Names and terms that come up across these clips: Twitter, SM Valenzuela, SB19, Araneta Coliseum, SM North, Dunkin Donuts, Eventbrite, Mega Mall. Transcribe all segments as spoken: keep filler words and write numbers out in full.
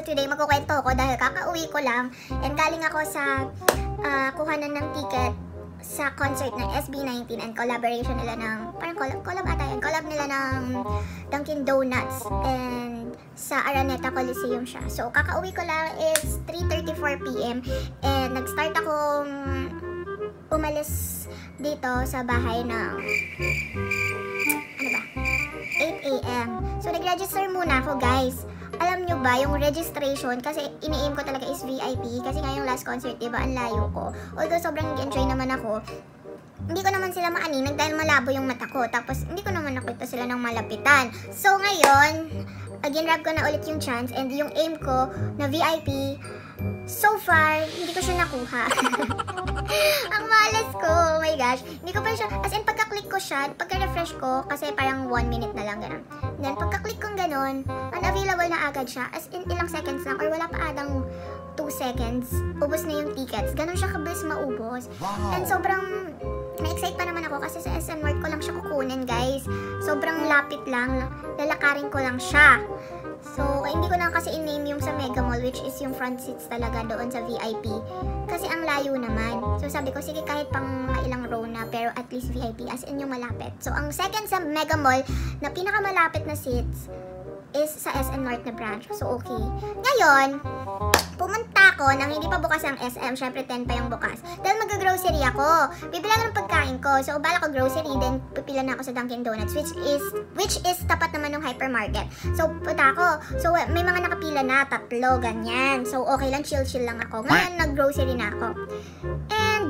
So today magkukwento ko dahil kakauwi ko lang and galing ako sa uh, kuhanan ng ticket sa concert ng S B nineteen and collaboration nila ng parang collab, collab ata yan, collab nila ng Dunkin Donuts and sa Araneta Coliseum siya. So kakauwi ko lang, it's three thirty-four p m and nag-start akong umalis dito sa bahay ng ano ba? eight a m So nag-register muna ako, guys. Alam nyo ba yung registration, kasi ini-aim ko talaga is V I P kasi nga yung last concert, diba, ang layo ko. Although sobrang nag-enjoy naman ako, hindi ko naman sila maaninag dahil malabo yung mata ko. Tapos hindi ko naman nakita sila ng malapitan. So ngayon, again grab ko na ulit yung chance and yung aim ko na V I P, so far hindi ko siya nakuha. Ang malas ko, oh my gosh. Hindi ko pa siya, as in pagka-click ko siya, pagka-refresh ko, kasi parang one minute na lang ganun. Then pagka-click kong ganun, unavailable na agad siya, as in ilang seconds lang, or wala pa adang two seconds, ubos na yung tickets. Ganun siya kabilis maubos. Wow. And sobrang na-excite pa naman ako kasi sa S M North ko lang siya kukunin, guys. Sobrang lapit lang, lalakarin ko lang siya. So, hindi ko na kasi in-name yung sa Mega Mall, which is yung front seats talaga doon sa V I P. Kasi ang layo naman. So, sabi ko, sige kahit pang mga ilang row na, pero at least V I P, as in yung malapit. So, ang second sa Mega Mall na pinakamalapit na seats is sa S M North na branch. So, okay. Ngayon, pumunta ako nang hindi pa bukas ang S M. Syempre, ten pa yung bukas. Dahil mag-grocery ako. Pipila ko ng pagkain ko. So, bala ko grocery. Then, pipila na ako sa Dunkin Donuts. Which is, which is tapat naman ng hypermarket. So, puta ako. So, may mga nakapila na. Tatlo, ganyan. So, okay lang. Chill-chill lang ako. Ngayon, nag-grocery na ako. And,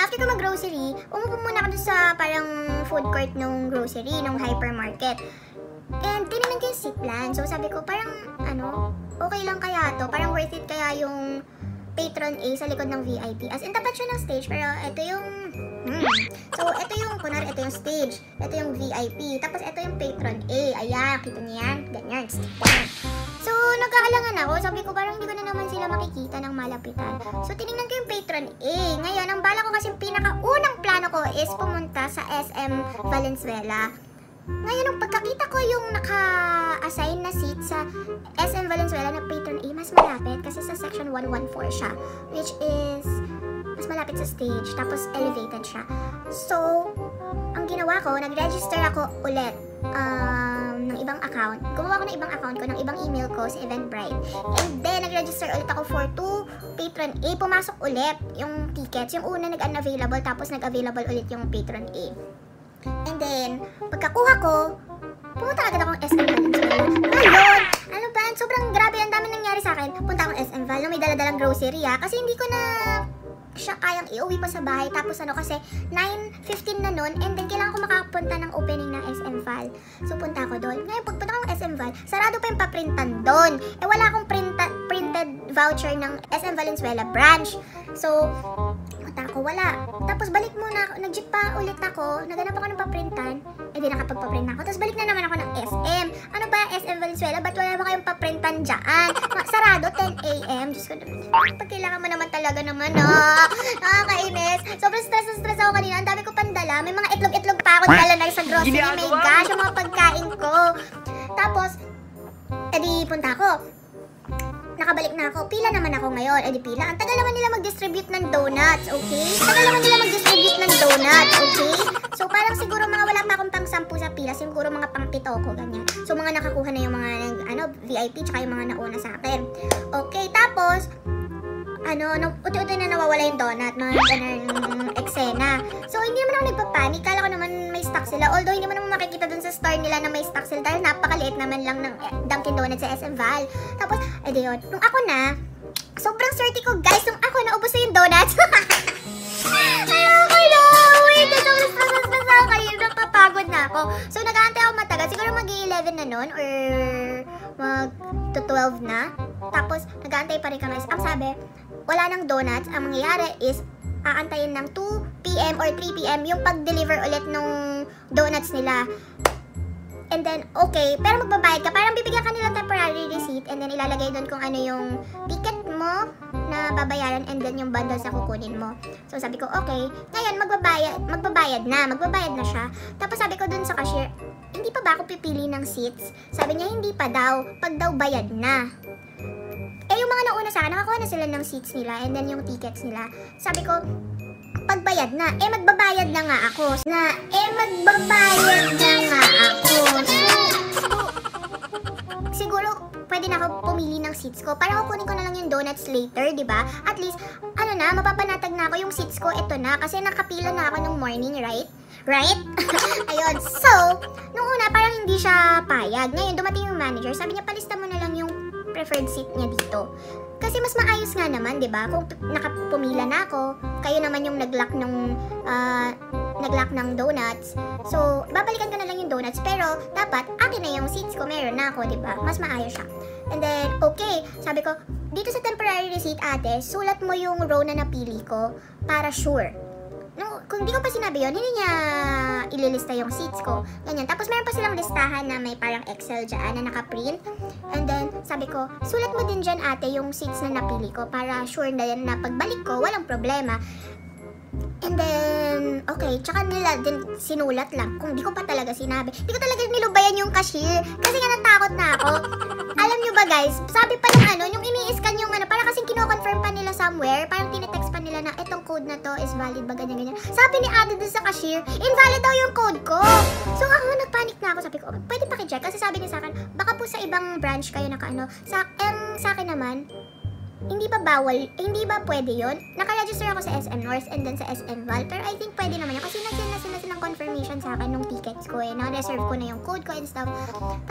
after ko mag-grocery, umupo muna ako sa parang food court ng grocery, ng hypermarket. And, tinignan ko yung seat plan. So, sabi ko, parang, ano, okay lang kaya to, parang worth it kaya yung patron A sa likod ng V I P. As in, tapat siya ng stage, pero ito yung, hmm. So, ito yung, kunwari, ito yung stage, ito yung V I P, tapos ito yung patron A. Ayan, kita niya yan, ganyan, ganyan. So, nagkaalangan ako, sabi ko, parang hindi ko na naman sila makikita ng malapitan. So, tinignan ko yung patron A. Ngayon, ang bala ko kasi pinakaunang plano ko is pumunta sa S M Valenzuela. Ngayon, nung pagkakita ko yung naka-assign na seat sa S M Valenzuela na patron A, mas malapit kasi sa section one one four siya, which is mas malapit sa stage, tapos elevated siya. So, ang ginawa ko, nag-register ako ulit um, ng ibang account. Gumawa ko ng ibang account ko, ng ibang email ko sa Eventbrite. And then, nag-register ulit ako for two patron A. Pumasok ulit yung tickets. Yung una nag-unavailable, tapos nag-available ulit yung patron A. And then, pagkakuha ko, pumunta agad akong S M Valenzuela. Ngayon, ano ba? Sobrang grabe, ang dami nangyari sa akin. Punta akong S M Val, may daladalang grocery ha, kasi hindi ko na siya kayang iuwi pa sa bahay. Tapos ano kasi, nine fifteen na nun, and then kailangan ko makapunta ng opening ng S M Val. So, punta ako doon. Ngayon, pagpunta akong S M Val, sarado pa yung paprintan doon. Eh, wala akong printa, printed voucher ng S M Valenzuela branch. So, ako, wala. Tapos balik muna ako, nag-jeep pa ulit ako, naganap ako ng paprintan, eh di nakapagpaprint na ako. Tapos balik na naman ako ng S M. Ano ba, S M Valenzuela, ba't wala ba kayong paprintan dyan? Sarado, ten a m Diyos ko naman, pag kailangan mo naman talaga naman, oh. Nakakainis. Sobrang stress na stress ako kanina, ang dami ko pandala. May mga itlog-itlog pa ako dala na sa grocery. May gosh, yung mga pagkain ko. Tapos, edi punta ako. Nakabalik na ako. Pila naman ako ngayon. Edi pila. Ang tagal naman nila mag-distribute ng donuts, okay? Tagal naman nila mag-distribute ng donuts, okay? So, parang siguro mga wala pa akong pang sampu sa pila. Siguro mga pang pito ko, ganyan. So, mga nakakuha na yung mga, ano, V I P, tsaka yung mga nauna sa akin. Okay, tapos, ano, uti-uti na nawawala yung donut, mga ganun eksena. So, hindi naman ako nagpapanik. Kala ko naman may stock sila. Although, hindi naman makikita dun sa store nila na may stock sila dahil napakaliit naman lang ng Dunkin Donuts sa S M Val. Tapos, edi yun. Nung ako na, sobrang swerte ko, guys. Nung ako na, ubos na yung donuts. Ayoko na! Wait, ito, stress-stress ako kayo. Napapagod na ako. So, nag-aantay ako matagal. Siguro mag-eleven na nun or mag-twelve na. Tapos, nag-aantay pa rin kami. Ang sabi, wala ng donuts. Ang mangyayari is, aantayin ng two p m or three p m yung pag-deliver ulit nung donuts nila. And then, okay, pero magbabayad ka. Parang bibigyan ka nilang temporary receipt and then ilalagay doon kung ano yung ticket mo na babayaran and then yung bundles na kukunin mo. So, sabi ko, okay. Ngayon, magbabayad, magbabayad na. Magbabayad na siya. Tapos, sabi ko doon sa cashier, hindi pa ba ako pipili ng seats? Sabi niya, hindi pa daw. Pag daw, bayad na. Eh, yung mga nauna sa akin, nakakuha na sila ng seats nila and then yung tickets nila. Sabi ko, pagbayad na. Eh, magbabayad na nga ako. Na, eh, magbabayad na nga ako. Siguro, pwede na ako pumili ng seats ko. Para kukunin ko na lang yung donuts later, di ba? At least, ano na, mapapanatag na ako yung seats ko. Ito na, kasi nakapila na ako nung morning, right? Right? Ayun. So, nung una, parang hindi siya payag. Ngayon, dumating yung manager. Sabi niya, palista mo na lang yung preferred seat niya dito. Kasi mas maayos nga naman, di ba? Kung nakapumila na ako, kayo naman yung nag-lock ng, uh, nag-lock ng donuts. So, babalikan ko na lang yung donuts. Pero, dapat, akin na yung seats ko. Meron na ako, di ba? Mas maayos siya. And then, okay. Sabi ko, dito sa temporary receipt, ate, sulat mo yung row na napili ko para sure. No, kung di ko pa sinabi yun, hindi niya ililista yung seats ko. Ganyan. Tapos meron pa silang listahan na may parang Excel dyan na nakaprint. And then, sabi ko, sulat mo din dyan ate yung seats na napili ko para sure na yan na pagbalik ko, walang problema. And then, okay, tsaka nila din sinulat lang. Kung di ko pa talaga sinabi, di ko talaga nilubayan yung cashier. Kasi nga natakot na ako. Alam nyo ba guys, sabi pa ng ano, yung ini-scan yung ano, para kasing kino-confirm pa nila somewhere, parang tinitext pa nila na itong code na to is valid ba, ganyan, ganyan. Sabi ni ate dun sa cashier, invalid daw yung code ko. So ako, nagpanic na ako. Sabi ko, pwede paki-check? Kasi sabi niya sa akin, baka po sa ibang branch kayo nakaano. Sa, em, sa akin naman, hindi ba bawal, eh, hindi ba pwede yun? Nakaregister ako sa S M North and then sa S M Val, pero I think pwede naman yun kasi nag-send na sila silang confirmation sa akin nung tickets ko eh, na-reserve ko na yung code ko and stuff.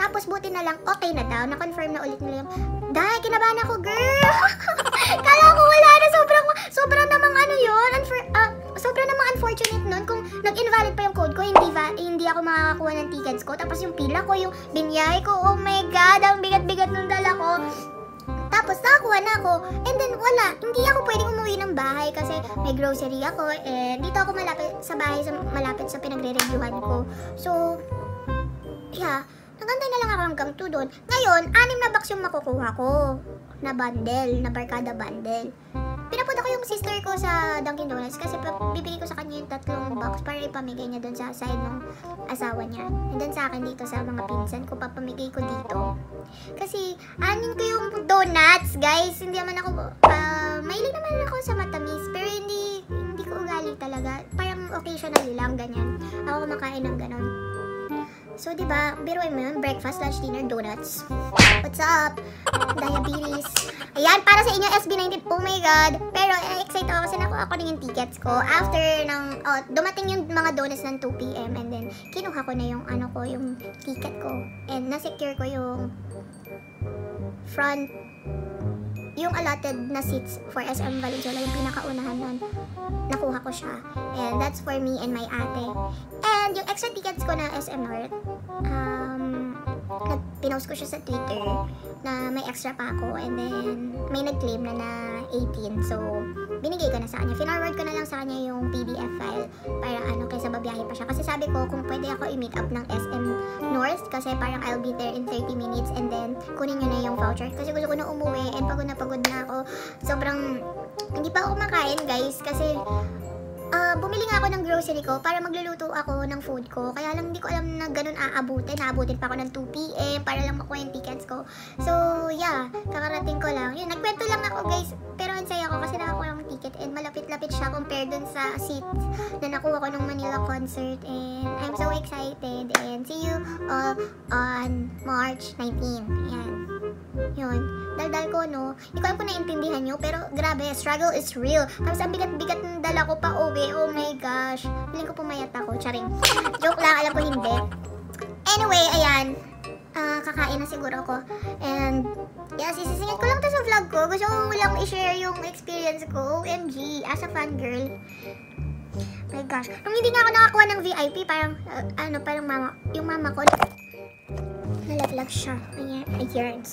Tapos buti na lang, okay na daw, na-confirm na ulit nila yung, dahil kinabahan ako girl! Kala ko wala na, sobrang, sobrang namang ano yun, uh, sobrang namang unfortunate nun, kung nag-invalid pa yung code ko, hindi, va hindi ako makakakuha ng tickets ko, tapos yung pila ko, yung binyay ko, oh my god, ang bigat-bigat nung dala ko. Tapos nakakuha na ako, and then wala, hindi ako pwedeng umuwi ng bahay kasi may grocery ako, and dito ako malapit sa bahay, sa, malapit sa pinagre-reviewhan ko. So, yeah, nagantay na lang ako hanggang two doon. Ngayon, anim na box yung makukuha ko, na bundle, na barkada bundle. Pinapunta ko yung sister ko sa Dunkin Donuts kasi bibigay ko sa kanya yung tatlong box para ipamigay niya doon sa side ng asawa niya. And then sa akin dito sa mga pinsan ko, papamigay ko dito. Kasi anin ko yung donuts, guys. Hindi naman ako, uh, mahilig naman ako sa matamis. Pero hindi, hindi ko ugali talaga. Parang occasionally lang, ganyan. Ako kumakain ng ganon. So, diba, biruin mo yun, breakfast, lunch, dinner, donuts. What's up? Diabetes. Ayan, para sa inyo, S B nineteen. Oh my God. Pero, eh, excited ako kasi nakuha ko na yung tickets ko. After ng, oh, dumating yung mga donuts ng two p m And then, kinuha ko na yung, ano ko, yung ticket ko. And, nasecure ko yung front, yung allotted na seats for S M Valenzuela, yung pinakaunahan nun, nakuha ko siya. And that's for me and my ate. And yung extra tickets ko na S M North, um, pinost ko siya sa Twitter na may extra pa ako. And then, may nag-claim na na eighteen. So, binigay ko na sa kanya. Finarward ko na lang sa kanya yung P D F file para ano, kaysa babiyahe pa siya. Kasi sabi ko, kung pwede ako i-meet up ng S M North, kasi parang I'll be there in thirty minutes and then, kunin nyo na yung voucher. Kasi gusto ko na umuwi and pagod na pagod na ako. Sobrang, hindi pa ako makain guys kasi Uh, bumili nga ako ng grocery ko para magluluto ako ng food ko. Kaya lang hindi ko alam na ganun aabutin. Naabutin pa ako ng two p m para lang makuha yung tickets ko. So, yeah. Kakarating ko lang. Yun, nagkwento lang ako, guys. Pero ang saya ko kasi nakakuha ng ticket. And malapit-lapit siya compared dun sa seats na nakuha ko ng Manila concert. And I'm so excited. And see you all on March nineteenth. Ayan. Yun. Daldal ko, no? Hindi ko alam kung naintindihan nyo. Pero, grabe. Struggle is real. Tapos, ang bigat-bigat ng dala ko pa uwi. Oh my gosh. Piling ko pumayat ako. Charing. Joke lang. Alam ko hindi. Anyway, ayan. Uh, kakain na siguro ko. And, yes, isisingit ko lang to sa vlog ko. Gusto ko lang i-share yung experience ko. O M G. As a fangirl. Oh my gosh. Nung hindi nga ako nakakuha ng V I P, parang, uh, ano, parang mama, yung mama ko, nalaglag siya. Ayan.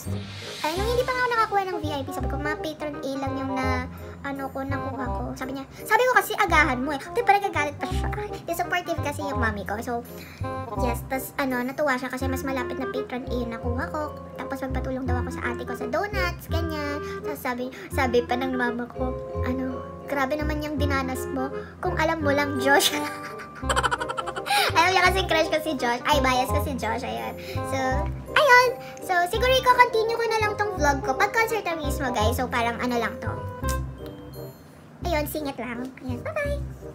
Ay, nung hindi pa nga ako nakakuha ng V I P, sabi ko, mga patron A lang yung na, ano ko, nakuha ko. Sabi niya, sabi ko kasi agahan mo eh. Di pa nagagalit pa siya. Disupportive kasi yung mami ko. So, yes. Tapos, ano, natuwa siya kasi mas malapit na patron A yung nakuha ko. Tapos, magpatulong daw ako sa ate ko sa donuts, ganyan. Tapos, sabi, sabi pa ng mama ko, ano, grabe naman yung dinanas mo. Kung alam mo lang, Josh. Ayaw niya kasing crush kasi Josh. Ay, bias kasi Josh. Ayun. So, ayun. So, siguro i-continue ko na lang tong vlog ko pag concert na mismo, guys. So, parang ano lang to. Ayun, sing it lang. Ayun, bye-bye.